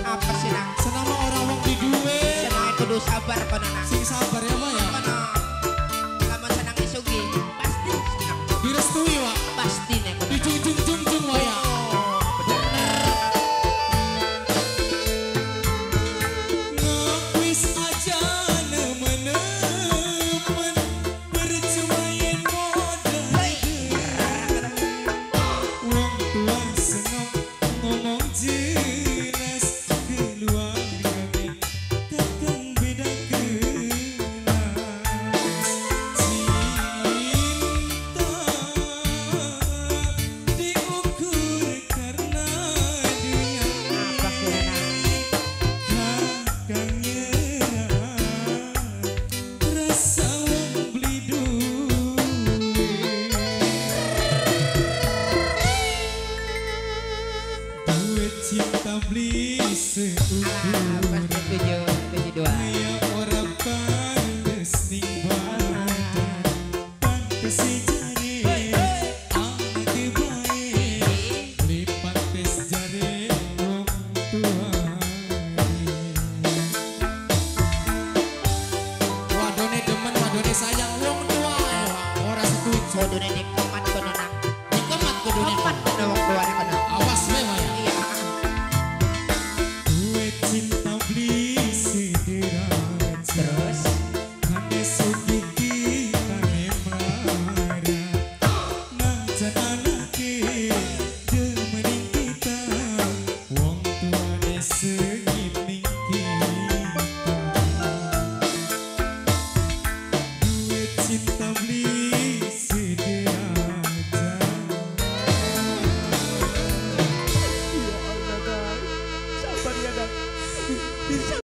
Apa sih nak? Senama orang-orang tidur. kudu sabar panana. Sing sabar ya mah ya. Lamun senang isugi pasti senang. Direstui wa pasti nek. Dijunjung-junjung waya. Ngawis aja nemen-nemen perjuangan modal. Wong tua senang ngomong jelas keluar. Cinta beli seukur pas tujuh kaya orang pantes ning badan pantes jari anak baik beli pantes jari wong tua wadone demen wadone sayang wong tua ora setuju wadone